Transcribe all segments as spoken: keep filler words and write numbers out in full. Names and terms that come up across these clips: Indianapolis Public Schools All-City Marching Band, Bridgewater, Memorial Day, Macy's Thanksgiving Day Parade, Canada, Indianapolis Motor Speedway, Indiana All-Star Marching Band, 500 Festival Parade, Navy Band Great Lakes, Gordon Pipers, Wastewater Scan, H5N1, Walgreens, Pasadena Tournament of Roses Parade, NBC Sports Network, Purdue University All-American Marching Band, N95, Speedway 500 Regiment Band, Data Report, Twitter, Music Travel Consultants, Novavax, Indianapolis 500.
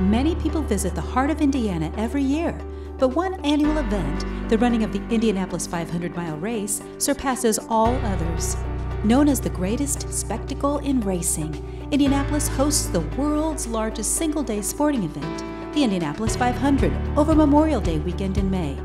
Many people visit the heart of Indiana every year, but one annual event, the running of the Indianapolis five hundred mile race, surpasses all others. Known as the greatest spectacle in racing, Indianapolis hosts the world's largest single-day sporting event, the Indianapolis five hundred, over Memorial Day weekend in May.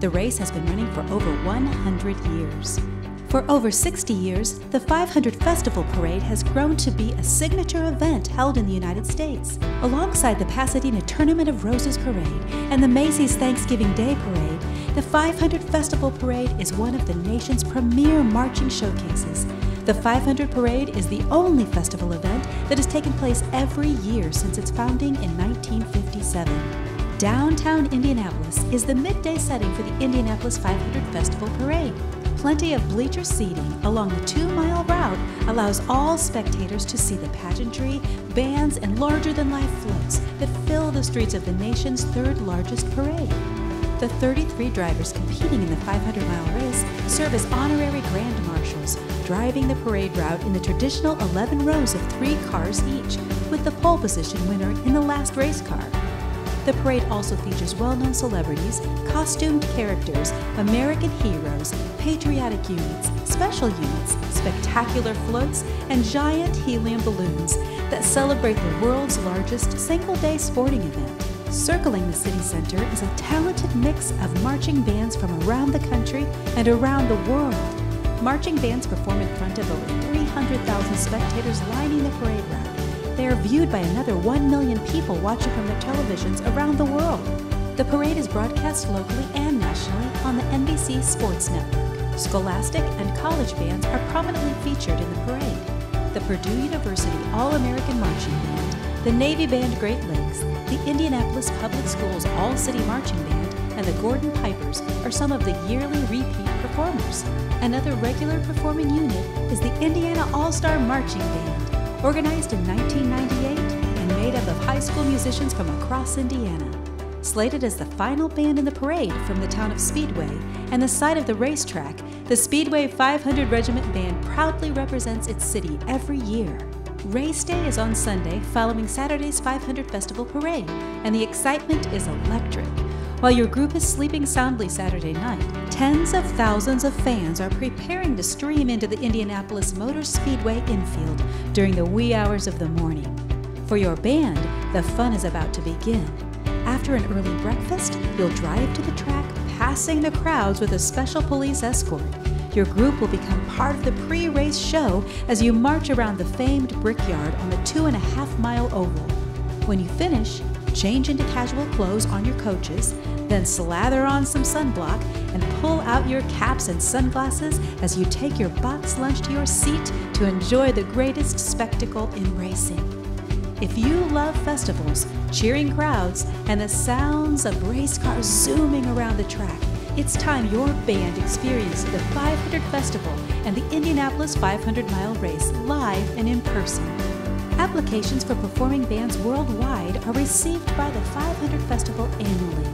The race has been running for over one hundred years. For over sixty years, the five hundred Festival Parade has grown to be a signature event held in the United States, alongside the Pasadena Tournament of Roses Parade and the Macy's Thanksgiving Day Parade. The five hundred Festival Parade is one of the nation's premier marching showcases. The five hundred Parade is the only festival event that has taken place every year since its founding in nineteen fifty-seven. Downtown Indianapolis is the midday setting for the Indianapolis five hundred Festival Parade. Plenty of bleacher seating along the two-mile route allows all spectators to see the pageantry, bands, and larger-than-life floats that fill the streets of the nation's third-largest parade. The thirty-three drivers competing in the five hundred mile race serve as honorary grand marshals, driving the parade route in the traditional eleven rows of three cars each, with the pole position winner in the last race car. The parade also features well-known celebrities, costumed characters, American heroes, patriotic units, special units, spectacular floats, and giant helium balloons that celebrate the world's largest single-day sporting event. Circling the city center is a talented mix of marching bands from around the country and around the world. Marching bands perform in front of over three hundred thousand spectators lining the parade route. They are viewed by another one million people watching from their televisions around the world. The parade is broadcast locally and nationally on the N B C Sports Network. Scholastic and college bands are prominently featured in the parade. The Purdue University All-American Marching Band, the Navy Band Great Lakes, the Indianapolis Public Schools All-City Marching Band, and the Gordon Pipers are some of the yearly repeat performers. Another regular performing unit is the Indiana All-Star Marching Band. Organized in nineteen ninety-eight and made up of high school musicians from across Indiana. Slated as the final band in the parade from the town of Speedway and the site of the racetrack, the Speedway five hundred Regiment Band proudly represents its city every year. Race day is on Sunday following Saturday's five hundred Festival Parade, and the excitement is electric. While your group is sleeping soundly Saturday night, tens of thousands of fans are preparing to stream into the Indianapolis Motor Speedway infield during the wee hours of the morning. For your band, the fun is about to begin. After an early breakfast, you'll drive to the track, passing the crowds with a special police escort. Your group will become part of the pre-race show as you march around the famed Brickyard on the two and a half mile oval. When you finish, change into casual clothes on your coaches, then slather on some sunblock and pull out your caps and sunglasses as you take your box lunch to your seat to enjoy the greatest spectacle in racing. If you love festivals, cheering crowds, and the sounds of race cars zooming around the track, it's time your band experienced the five hundred Festival and the Indianapolis five hundred mile race live and in person. Applications for performing bands worldwide are received by the five hundred Festival annually.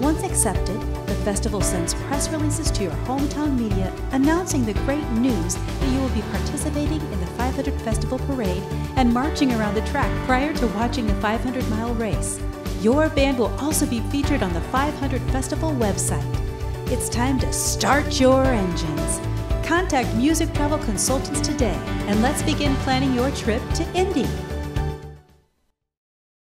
Once accepted, the festival sends press releases to your hometown media announcing the great news that you will be participating in the five hundred Festival Parade and marching around the track prior to watching the five hundred mile race. Your band will also be featured on the five hundred Festival website. It's time to start your engines. Contact Music Travel Consultants today, and let's begin planning your trip to Indy.